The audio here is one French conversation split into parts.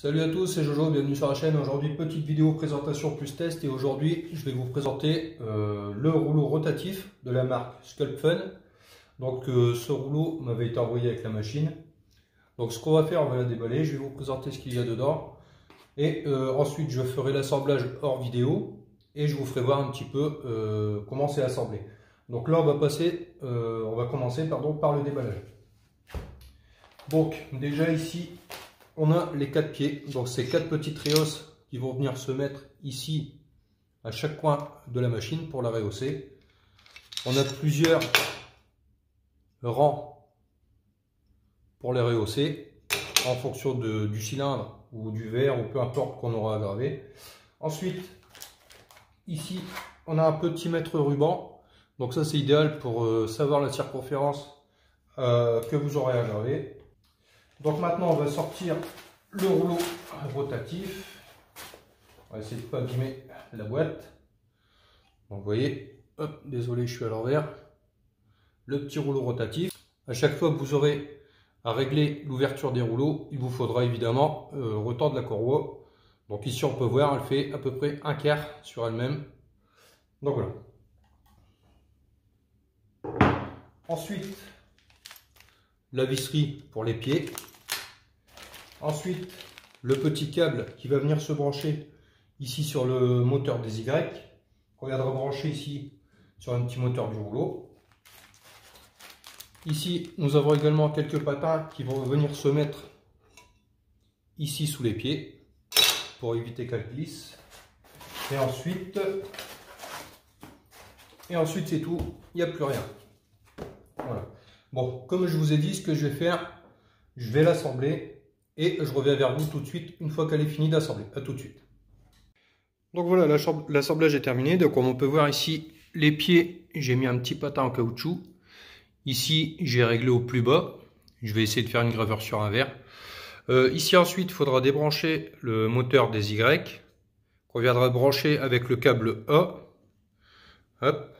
Salut à tous, c'est Jojo, bienvenue sur la chaîne. Aujourd'hui, petite vidéo présentation plus test, et aujourd'hui je vais vous présenter le rouleau rotatif de la marque Sculpfun. Donc ce rouleau m'avait été envoyé avec la machine. Donc ce qu'on va faire, on va la déballer, je vais vous présenter ce qu'il y a dedans, et ensuite je ferai l'assemblage hors vidéo et je vous ferai voir un petit peu comment c'est assemblé. Donc là on va passer, on va commencer par le déballage. Donc déjà ici on a les 4 pieds, donc ces 4 petites réhausses qui vont venir se mettre ici à chaque coin de la machine pour la rehausser. On a plusieurs rangs pour les rehausser en fonction du cylindre ou du verre ou peu importe qu'on aura à graver. Ensuite ici on a un petit mètre ruban, donc ça c'est idéal pour savoir la circonférence que vous aurez à graver. Donc maintenant on va sortir le rouleau rotatif, on va essayer de ne pas abîmer la boîte. Donc vous voyez, hop, désolé je suis à l'envers, le petit rouleau rotatif. À chaque fois que vous aurez à régler l'ouverture des rouleaux, il vous faudra évidemment retendre la courroie. Donc ici on peut voir, elle fait à peu près un quart sur elle-même. Donc voilà. Ensuite, la visserie pour les pieds. Ensuite, le petit câble qui va venir se brancher ici sur le moteur des Y, qu'on viendra brancher ici sur un petit moteur du rouleau. Ici, nous avons également quelques patins qui vont venir se mettre ici sous les pieds pour éviter qu'elles glissent. Et ensuite c'est tout, il n'y a plus rien. Voilà. Bon, comme je vous ai dit, ce que je vais faire, je vais l'assembler et je reviens vers vous tout de suite une fois qu'elle est finie d'assembler. À tout de suite. Donc voilà, l'assemblage est terminé. Donc comme on peut voir ici, les pieds, j'ai mis un petit patin en caoutchouc. Ici, j'ai réglé au plus bas. Je vais essayer de faire une gravure sur un verre. Ici ensuite, il faudra débrancher le moteur des Y, qu'on viendra brancher avec le câble A. Hop.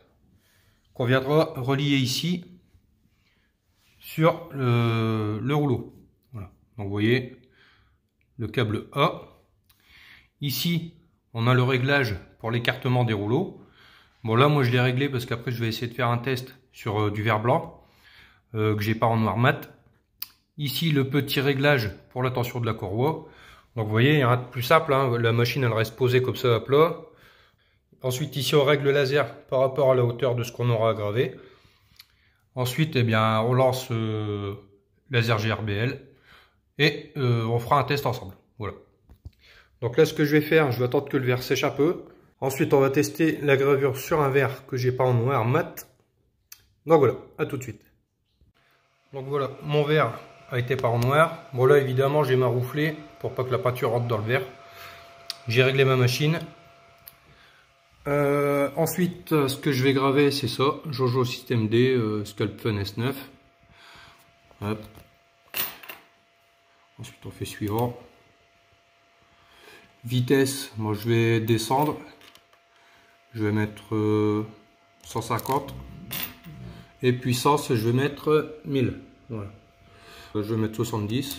Qu'on viendra relier ici sur le rouleau. Voilà. Donc vous voyez le câble A. Ici on a le réglage pour l'écartement des rouleaux. Bon là moi je l'ai réglé parce qu'après je vais essayer de faire un test sur du verre blanc que j'ai pas en noir mat. Ici le petit réglage pour la tension de la courroie. Donc vous voyez, il n'y a rien de plus simple, hein. La machine elle reste posée comme ça à plat. Ensuite ici on règle le laser par rapport à la hauteur de ce qu'on aura à graver. Ensuite, eh bien, on lance laser GRBL et on fera un test ensemble. Voilà. Donc là, ce que je vais faire, je vais attendre que le verre sèche un peu. Ensuite, on va tester la gravure sur un verre que j'ai pas en noir mat. Donc voilà, à tout de suite. Donc voilà, mon verre a été peint en noir. Bon là, évidemment, j'ai marouflé pour pas que la peinture rentre dans le verre. J'ai réglé ma machine. Ensuite, ce que je vais graver, c'est ça, Jojo Système D, Sculpfun S9. Hop. Ensuite, on fait suivant. Vitesse, moi je vais descendre. Je vais mettre 150. Et puissance, je vais mettre 1000. Voilà. Je vais mettre 70.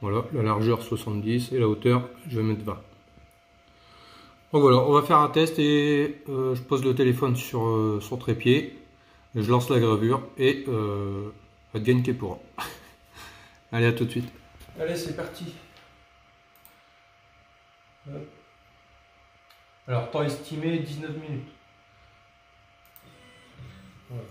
Voilà, la largeur 70 et la hauteur, je vais mettre 20. Donc voilà, on va faire un test et je pose le téléphone sur son trépied, je lance la gravure et advienne que pourra. Allez, à tout de suite. Allez, c'est parti. Alors, temps estimé 19 minutes. Voilà.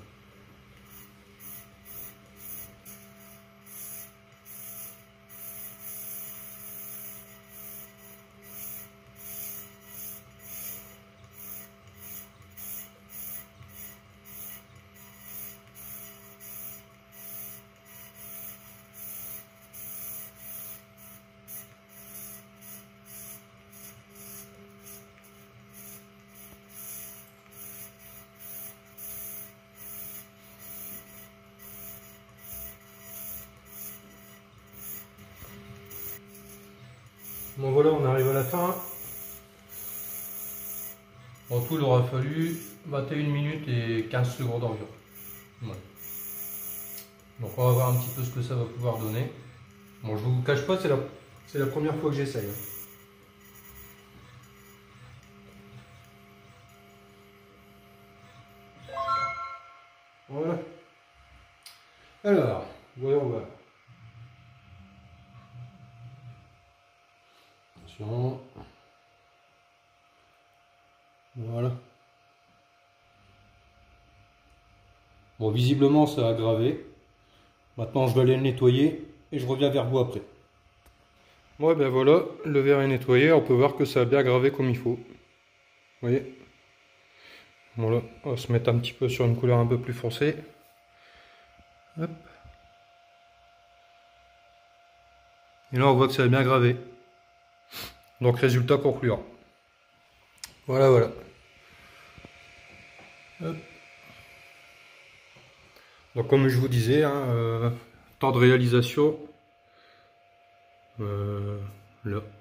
Bon voilà, on arrive à la fin. En tout, il aura fallu 21 minutes et 15 secondes environ. Ouais. Donc on va voir un petit peu ce que ça va pouvoir donner. Bon, je ne vous cache pas, c'est la C'est la première fois que j'essaye. Voilà. Alors, voyons voir. Attention. Voilà. Bon, visiblement, ça a aggravé. Maintenant, je vais aller le nettoyer et je reviens vers vous après. Bon, et bien voilà, le verre est nettoyé. On peut voir que ça a bien aggravé comme il faut. Vous voyez? Voilà, on va se mettre un petit peu sur une couleur un peu plus foncée. Hop. Et là, on voit que ça a bien aggravé. Donc, résultat concluant. Voilà, voilà. Hop. Donc comme je vous disais, hein, temps de réalisation, là,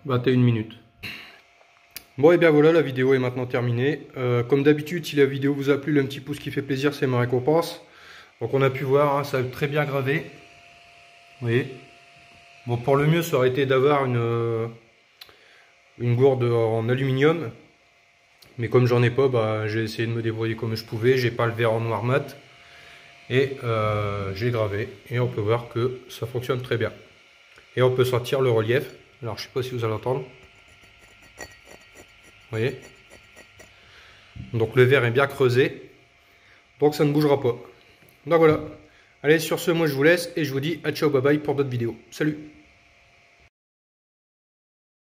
21 minutes. Bon et bien voilà, la vidéo est maintenant terminée. Comme d'habitude, si la vidéo vous a plu, le petit pouce qui fait plaisir, c'est ma récompense. Donc on a pu voir, hein, ça a très bien gravé. Vous voyez. Bon, pour le mieux, ça aurait été d'avoir une gourde en aluminium. Mais comme j'en ai pas, bah, j'ai essayé de me débrouiller comme je pouvais. J'ai pas le verre en noir mat. Et j'ai gravé et on peut voir que ça fonctionne très bien et on peut sentir le relief. Alors je sais pas si vous allez entendre, vous voyez, donc le verre est bien creusé, donc ça ne bougera pas. Donc voilà, allez, sur ce, moi je vous laisse et je vous dis à ciao, bye bye pour d'autres vidéos. Salut.